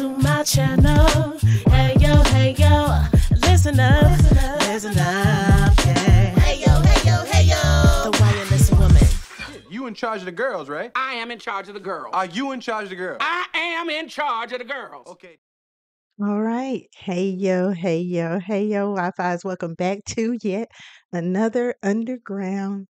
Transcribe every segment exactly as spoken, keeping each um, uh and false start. to my channel. Hey yo, hey yo, listen up, listen up, listen up, yeah. Hey yo, hey yo, hey yo, The Wireless Woman. You in charge of the girls, right? I am in charge of the girls. Are you in charge of the girls? I am in charge of the girls. Okay. All right. Hey yo, hey yo, hey yo, Wi-Fi's welcome back to yet another underground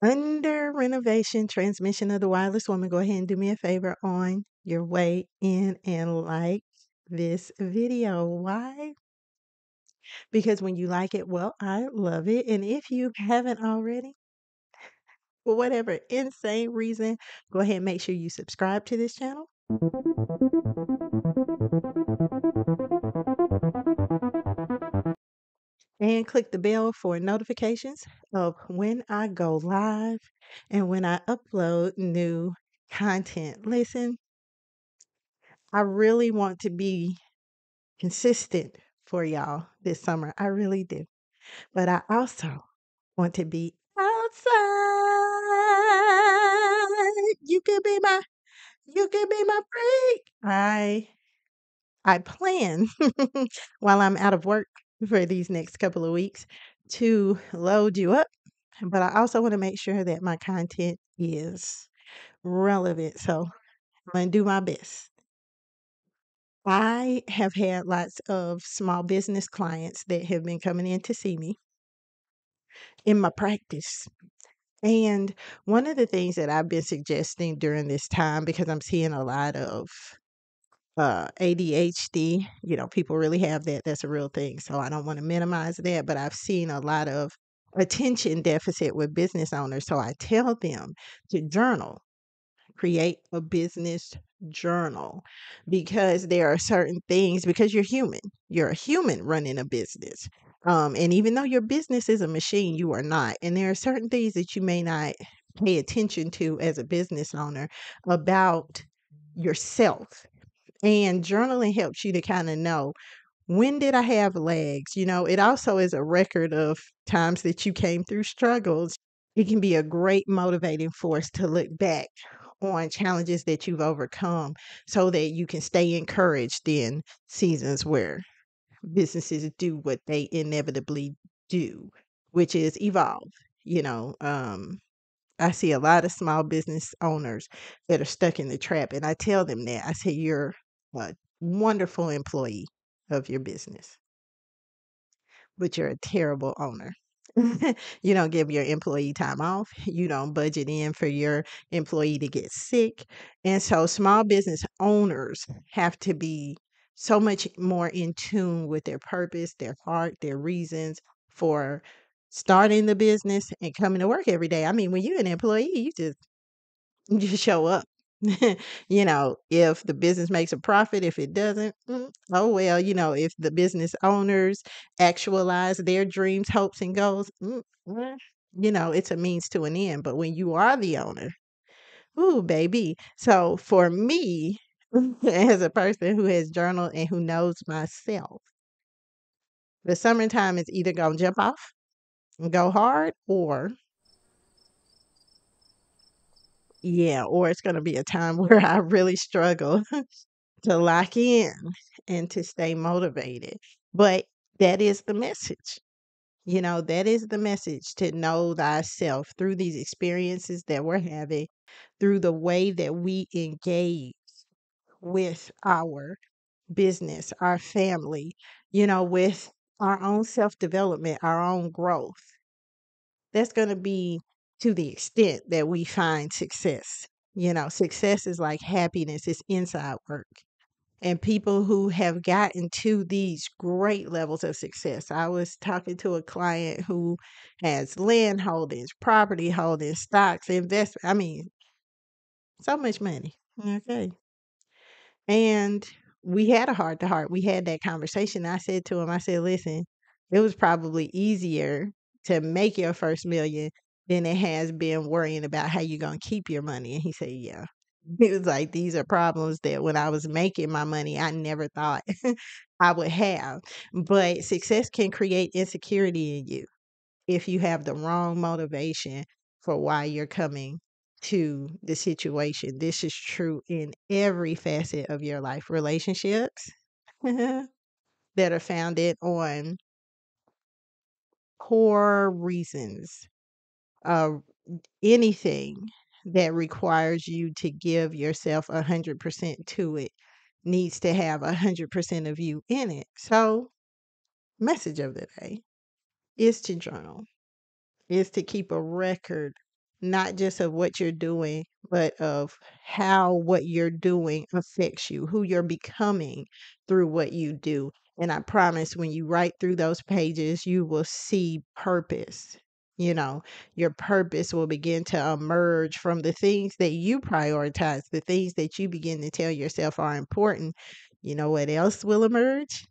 under renovation transmission of The Wireless Woman. Go ahead and do me a favor on your way in and like this video. Why? Because when you like it, well, I love it. And if you haven't already, for whatever insane reason, go ahead and make sure you subscribe to this channel. And click the bell for notifications of when I go live and when I upload new content. Listen, I really want to be consistent for y'all this summer. I really do. But I also want to be outside. You could be my, you could be my freak. I, I plan while I'm out of work for these next couple of weeks to load you up. But I also want to make sure that my content is relevant. So I'm going to do my best. I have had lots of small business clients that have been coming in to see me in my practice. And one of the things that I've been suggesting during this time, because I'm seeing a lot of Uh, A D H D, you know, people really have that. That's a real thing. So I don't want to minimize that, but I've seen a lot of attention deficit with business owners. So I tell them to journal, create a business journal, because there are certain things, because you're human, you're a human running a business. Um, and even though your business is a machine, you are not. And there are certain things that you may not pay attention to as a business owner about yourself. And journaling helps you to kind of know, when did I have lags? You know, it also is a record of times that you came through struggles. It can be a great motivating force to look back on challenges that you've overcome so that you can stay encouraged in seasons where businesses do what they inevitably do, which is evolve. You know, um, I see a lot of small business owners that are stuck in the trap. And I tell them that. I say, you're a wonderful employee of your business, but you're a terrible owner. You don't give your employee time off. You don't budget in for your employee to get sick. And so small business owners have to be so much more in tune with their purpose, their heart, their reasons for starting the business and coming to work every day. I mean, when you're an employee, you just, you just show up. You know, if the business makes a profit, if it doesn't, oh well. You know, if the business owners actualize their dreams, hopes, and goals, you know, it's a means to an end. But when you are the owner, ooh, baby. So for me, as a person who has journaled and who knows myself, the summertime is either gonna jump off and go hard, or Yeah, or it's going to be a time where I really struggle to lock in and to stay motivated. But that is the message. You know, that is the message, to know thyself through these experiences that we're having, through the way that we engage with our business, our family, you know, with our own self-development, our own growth. That's going to be to the extent that we find success. You know, success is like happiness. It's inside work. And people who have gotten to these great levels of success. I was talking to a client who has land holdings, property holdings, stocks, investment. I mean, so much money. Okay. And we had a heart to heart. We had that conversation. I said to him, I said, listen, it was probably easier to make your first million than it has been worrying about how you're going to keep your money. And he said, yeah. He was like, these are problems that when I was making my money, I never thought I would have. But success can create insecurity in you if you have the wrong motivation for why you're coming to the situation. This is true in every facet of your life. Relationships that are founded on core reasons, uh, anything that requires you to give yourself a hundred percent to it needs to have a hundred percent of you in it. So, message of the day is to journal, is to keep a record, not just of what you're doing, but of how what you're doing affects you, who you're becoming through what you do. And I promise when you write through those pages, you will see purpose. You know, your purpose will begin to emerge from the things that you prioritize, the things that you begin to tell yourself are important. You know what else will emerge?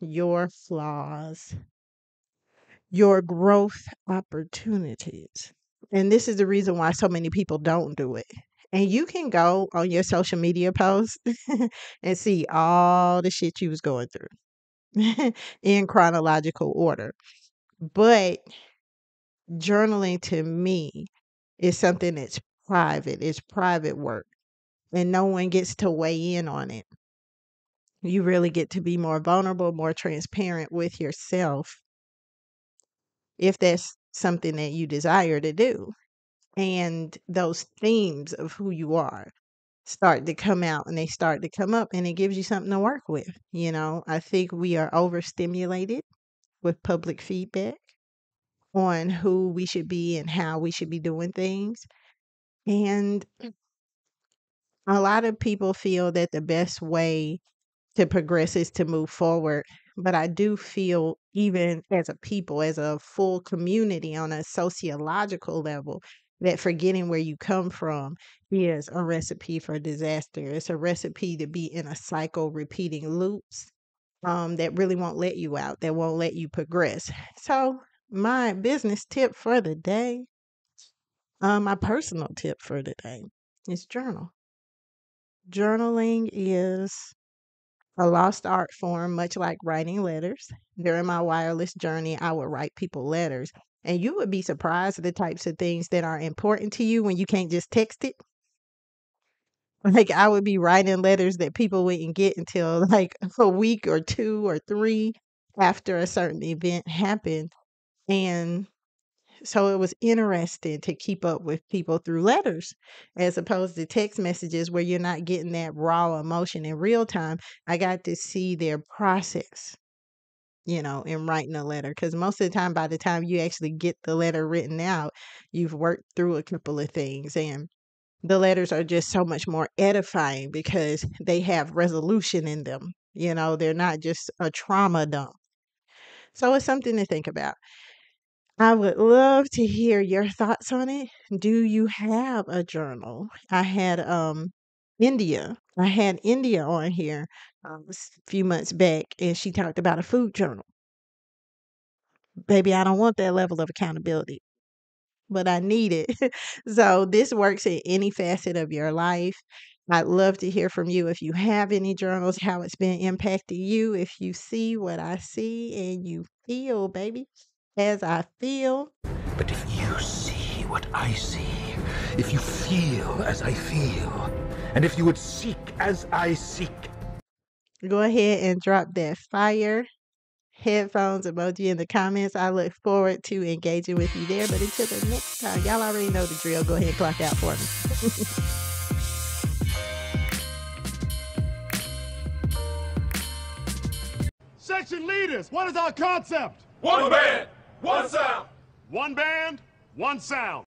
Your flaws, your growth opportunities. And this is the reason why so many people don't do it. And you can go on your social media posts and see all the shit you was going through in chronological order. But journaling to me is something that's private. It's private work. And no one gets to weigh in on it. You really get to be more vulnerable, more transparent with yourself, if that's something that you desire to do. And those themes of who you are start to come out and they start to come up, and it gives you something to work with. You know, I think we are overstimulated with public feedback on who we should be and how we should be doing things. And a lot of people feel that the best way to progress is to move forward. But I do feel, even as a people, as a full community on a sociological level, that forgetting where you come from is a recipe for disaster. It's a recipe to be in a cycle repeating loops um, that really won't let you out, that won't let you progress. So my business tip for the day, um, my personal tip for the day is journal. Journaling is a lost art form, much like writing letters. During my wireless journey, I would write people letters. And you would be surprised at the types of things that are important to you when you can't just text it. Like, I would be writing letters that people wouldn't get until like a week or two or three after a certain event happened. And so it was interesting to keep up with people through letters as opposed to text messages where you're not getting that raw emotion in real time. I got to see their process, you know, in writing a letter, because most of the time, by the time you actually get the letter written out, you've worked through a couple of things, and the letters are just so much more edifying because they have resolution in them. You know, they're not just a trauma dump. So it's something to think about. I would love to hear your thoughts on it. Do you have a journal? I had um India. I had India on here um, a few months back, and she talked about a food journal. Baby, I don't want that level of accountability, but I need it. So this works in any facet of your life. I'd love to hear from you if you have any journals, how it's been impacting you, if you see what I see and you feel, baby, as I feel. But if you see what I see, if you feel as I feel, and if you would seek as I seek. Go ahead and drop that fire headphones emoji in the comments. I look forward to engaging with you there. But until the next time, y'all already know the drill. Go ahead and clock out for me. Section leaders, what is our concept? One band, one sound. One band, one sound.